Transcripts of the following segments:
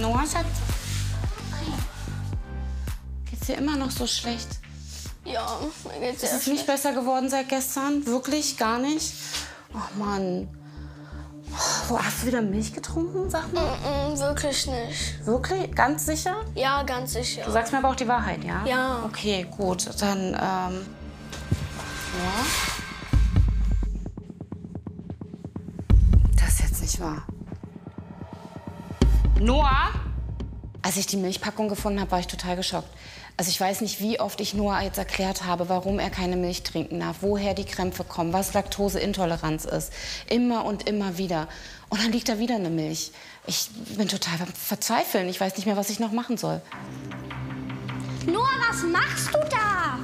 Noah, Schatz? Geht's dir immer noch so schlecht? Ja, mir geht's sehr schlecht. Ist es nicht besser geworden seit gestern? Wirklich? Gar nicht? Oh Mann. Oh, hast du wieder Milch getrunken, sag mal? Wirklich nicht. Wirklich? Ganz sicher? Ja, ganz sicher. Du sagst mir aber auch die Wahrheit, ja? Ja. Okay, gut. Dann, ja. Das ist jetzt nicht wahr. Noah? Als ich die Milchpackung gefunden habe, war ich total geschockt. Also ich weiß nicht, wie oft ich Noah jetzt erklärt habe, warum er keine Milch trinken darf, woher die Krämpfe kommen, was Laktoseintoleranz ist. Immer und immer wieder. Und dann liegt da wieder eine Milch. Ich bin total verzweifelt. Ich weiß nicht mehr, was ich noch machen soll. Noah, was machst du da?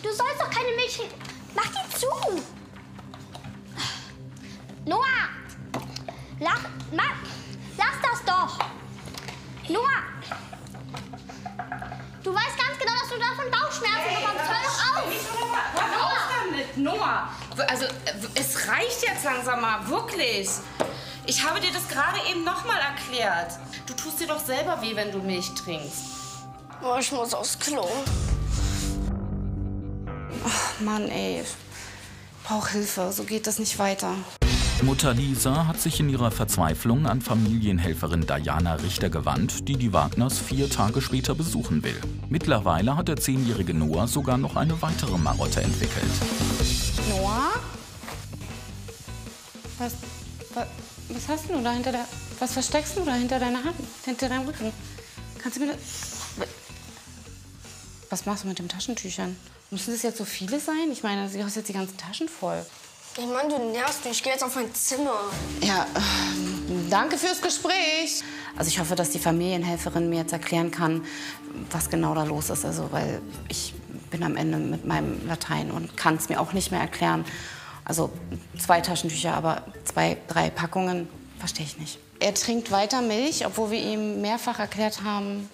Du sollst doch keine Milch... Mach die zu! Noah! Lass das doch! Noah! Du weißt ganz genau, dass du davon Bauchschmerzen bekommst. Hör doch auf! Hör auf damit, Noah! Also, es reicht jetzt langsam mal, wirklich. Ich habe dir das gerade eben noch mal erklärt. Du tust dir doch selber weh, wenn du Milch trinkst. Oh, ich muss aufs Klo. Ach Mann, ey. Ich brauche Hilfe, so geht das nicht weiter. Mutter Lisa hat sich in ihrer Verzweiflung an Familienhelferin Dajana Richter gewandt, die die Wagners 4 Tage später besuchen will. Mittlerweile hat der 10-jährige Noah sogar noch eine weitere Marotte entwickelt. Noah? Was hast du da hinter der... Was versteckst du da hinter deiner Hand? Hinter deinem Rücken? Kannst du mir das... Was machst du mit den Taschentüchern? Müssen das jetzt so viele sein? Ich meine, du hast jetzt die ganzen Taschen voll. Ich meine, du nervst mich. Ich gehe jetzt auf mein Zimmer. Ja, danke fürs Gespräch. Also ich hoffe, dass die Familienhelferin mir jetzt erklären kann, was genau da los ist. Also, weil ich bin am Ende mit meinem Latein und kann es mir auch nicht mehr erklären. Also 2 Taschentücher, aber 2, 3 Packungen verstehe ich nicht. Er trinkt weiter Milch, obwohl wir ihm mehrfach erklärt haben,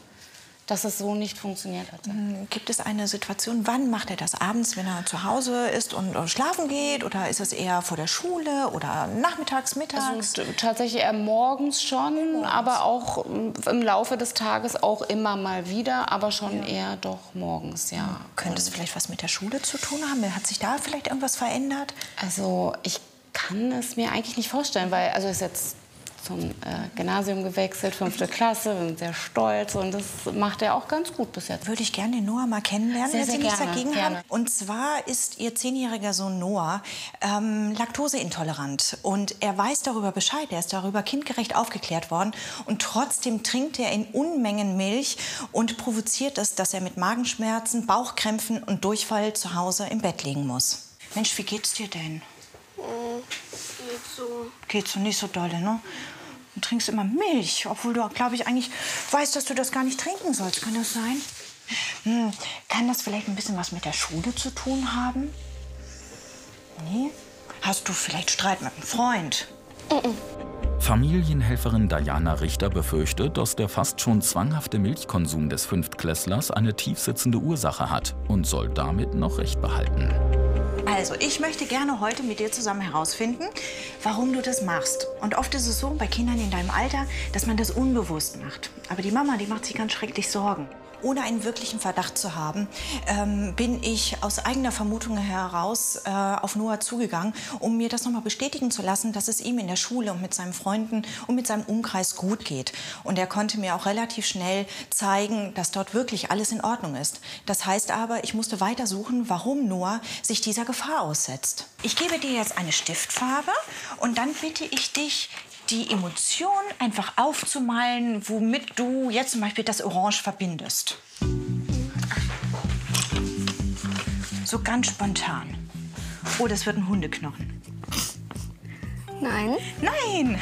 dass es so nicht funktioniert hatte. Gibt es eine Situation, wann macht er das? Abends, wenn er zu Hause ist und schlafen geht? Oder ist es eher vor der Schule oder nachmittags, mittags? Also, tatsächlich eher morgens schon, aber auch im Laufe des Tages auch immer mal wieder, aber schon eher doch morgens, ja. Könnte es vielleicht was mit der Schule zu tun haben? Hat sich da vielleicht irgendwas verändert? Also ich kann es mir eigentlich nicht vorstellen, weil also ist jetzt zum Gymnasium gewechselt, 5. Klasse, wir sind sehr stolz und das macht er auch ganz gut bis jetzt. Würde ich gerne den Noah mal kennenlernen, wenn Sie nichts dagegen haben. Und zwar ist Ihr 10-jähriger Sohn Noah laktoseintolerant und er weiß darüber Bescheid, er ist darüber kindgerecht aufgeklärt worden und trotzdem trinkt er in Unmengen Milch und provoziert es, dass er mit Magenschmerzen, Bauchkrämpfen und Durchfall zu Hause im Bett liegen muss. Mensch, wie geht's dir denn? Geht so nicht so dolle, ne? Du trinkst immer Milch, obwohl du, glaube ich, eigentlich weißt, dass du das gar nicht trinken sollst. Kann das sein? Kann das vielleicht ein bisschen was mit der Schule zu tun haben? Nee? Hast du vielleicht Streit mit einem Freund? Familienhelferin Dajana Richter befürchtet, dass der fast schon zwanghafte Milchkonsum des 5. Klässlers eine tiefsitzende Ursache hat und soll damit noch Recht behalten. Also, ich möchte gerne heute mit dir zusammen herausfinden, warum du das machst. Und oft ist es so, bei Kindern in deinem Alter, dass man das unbewusst macht. Aber die Mama, die macht sich ganz schrecklich Sorgen. Ohne einen wirklichen Verdacht zu haben, bin ich aus eigener Vermutung heraus auf Noah zugegangen, um mir das nochmal bestätigen zu lassen, dass es ihm in der Schule und mit seinen Freunden und mit seinem Umkreis gut geht. Und er konnte mir auch relativ schnell zeigen, dass dort wirklich alles in Ordnung ist. Das heißt aber, ich musste weiter suchen, warum Noah sich dieser Gefahr aussetzt. Ich gebe dir jetzt eine Stiftfarbe und dann bitte ich dich, die Emotion einfach aufzumalen, womit du jetzt zum Beispiel das Orange verbindest. So ganz spontan. Oh, das wird ein Hundeknochen. Nein. Nein!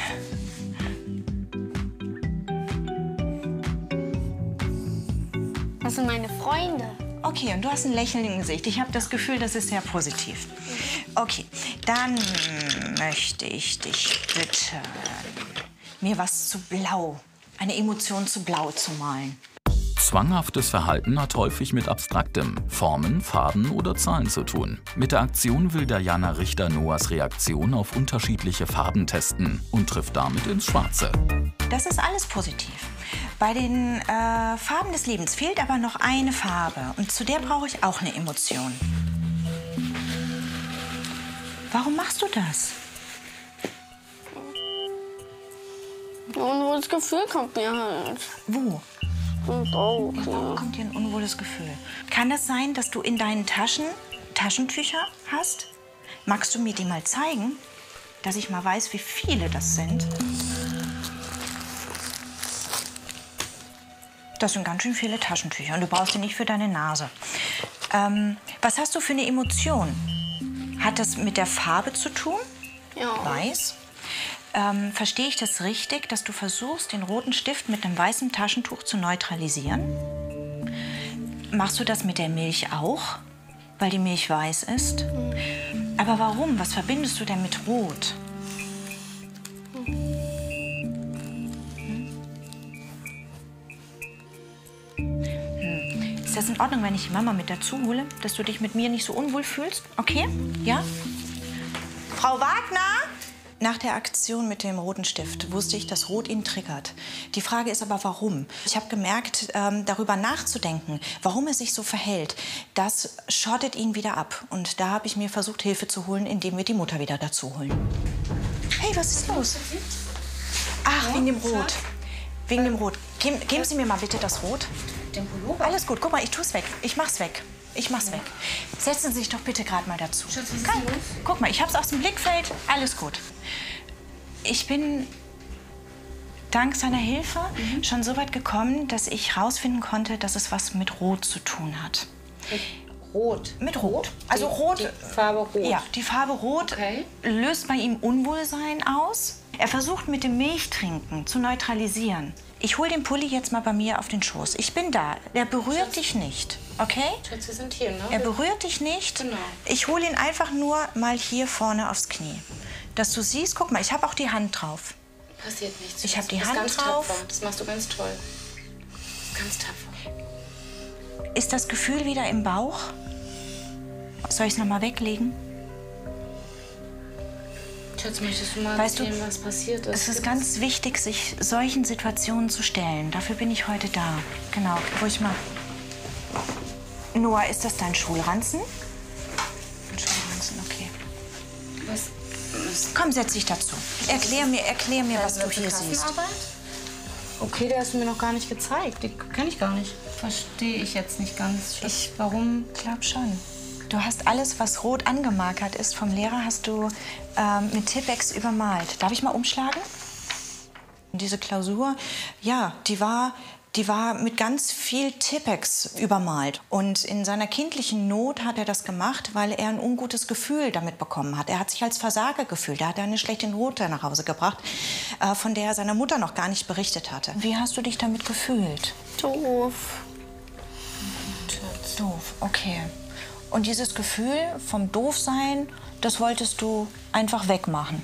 Das sind meine Freunde. Okay, und du hast ein Lächeln im Gesicht. Ich habe das Gefühl, das ist sehr positiv. Okay, dann möchte ich dich bitten, mir was zu blau, eine Emotion zu blau zu malen. Zwanghaftes Verhalten hat häufig mit Abstraktem, Formen, Farben oder Zahlen zu tun. Mit der Aktion will Dajana Richter Noahs Reaktion auf unterschiedliche Farben testen und trifft damit ins Schwarze. Das ist alles positiv. Bei den Farben des Lebens fehlt aber noch eine Farbe. Und zu der brauche ich auch eine Emotion. Warum machst du das? Ein unwohles Gefühl kommt mir halt. Wo? Im Bauch. Warum kommt dir ein unwohles Gefühl? Kann das sein, dass du in deinen Taschen Taschentücher hast? Magst du mir die mal zeigen, dass ich mal weiß, wie viele das sind? Das sind ganz schön viele Taschentücher und du brauchst die nicht für deine Nase. Was hast du für eine Emotion? Hat das mit der Farbe zu tun? Ja. Weiß. Verstehe ich das richtig, dass du versuchst, den roten Stift mit einem weißen Taschentuch zu neutralisieren? Machst du das mit der Milch auch, weil die Milch weiß ist? Aber warum? Was verbindest du denn mit Rot? Ist das in Ordnung, wenn ich die Mama mit dazu hole, dass du dich mit mir nicht so unwohl fühlst? Okay? Ja? Frau Wagner? Nach der Aktion mit dem roten Stift wusste ich, dass Rot ihn triggert. Die Frage ist aber, warum? Ich habe gemerkt, darüber nachzudenken, warum er sich so verhält, das schottet ihn wieder ab. Und da habe ich mir versucht, Hilfe zu holen, indem wir die Mutter wieder dazu holen. Hey, was ist los? Ach, wegen dem Rot. Wegen dem Rot. Geben Sie mir mal bitte das Rot. Alles gut, guck mal, ich tue es weg. Ich mach's weg. Ich mach's weg. Setzen Sie sich doch bitte gerade mal dazu. Kann, guck mal, ich hab's aus dem Blickfeld. Alles gut. Ich bin dank seiner Hilfe schon so weit gekommen, dass ich herausfinden konnte, dass es was mit Rot zu tun hat. Mit Rot? Mit Rot. Also Rot. Die Farbe Rot. Ja, die Farbe Rot löst bei ihm Unwohlsein aus. Er versucht mit dem Milchtrinken zu neutralisieren. Ich hole den Pulli jetzt mal bei mir auf den Schoß. Ich bin da. Der berührt dich nicht. Okay? Schatz, wir sind hier, ne? Er berührt dich nicht. Genau. Ich hole ihn einfach nur mal hier vorne aufs Knie. Dass du siehst, guck mal, ich habe auch die Hand drauf. Passiert nichts. Ich habe die Hand drauf. Tapfer. Das machst du ganz toll. Ganz tapfer. Ist das Gefühl wieder im Bauch? Soll ich es nochmal weglegen? Schatz, möchtest du mal weißt sehen, was passiert ist? Es ist ganz wichtig, sich solchen Situationen zu stellen. Dafür bin ich heute da. Genau, ruhig mal. Noah, ist das dein Schulranzen? Ein Schulranzen, okay. Was? Komm, setz dich dazu. Erklär mir, was du hier siehst. Okay, der hast du mir noch gar nicht gezeigt. Die kenne ich gar nicht. Verstehe ich jetzt nicht ganz. Warum? Ich glaube schon. Du hast alles, was rot angemarkert ist vom Lehrer, hast du mit Tippex übermalt. Darf ich mal umschlagen? Diese Klausur, ja, die war mit ganz viel Tippex übermalt. Und in seiner kindlichen Not hat er das gemacht, weil er ein ungutes Gefühl damit bekommen hat. Er hat sich als Versager gefühlt. Er hat eine schlechte Note nach Hause gebracht, von der er seiner Mutter noch gar nicht berichtet hatte. Wie hast du dich damit gefühlt? Doof. Doof, okay. Und dieses Gefühl vom Doofsein, das wolltest du einfach wegmachen.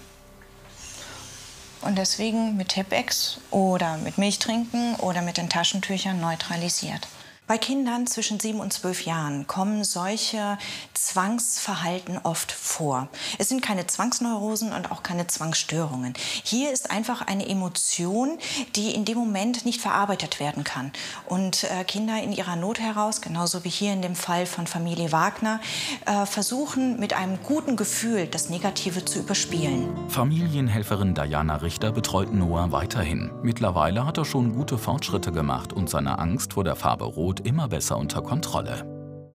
Und deswegen mit Tippex oder mit Milch trinken oder mit den Taschentüchern neutralisiert. Bei Kindern zwischen 7 und 12 Jahren kommen solche Zwangsverhalten oft vor. Es sind keine Zwangsneurosen und auch keine Zwangsstörungen. Hier ist einfach eine Emotion, die in dem Moment nicht verarbeitet werden kann. Und Kinder in ihrer Not heraus, genauso wie hier in dem Fall von Familie Wagner, versuchen mit einem guten Gefühl das Negative zu überspielen. Familienhelferin Dajana Richter betreut Noah weiterhin. Mittlerweile hat er schon gute Fortschritte gemacht und seine Angst vor der Farbe Rot immer besser unter Kontrolle.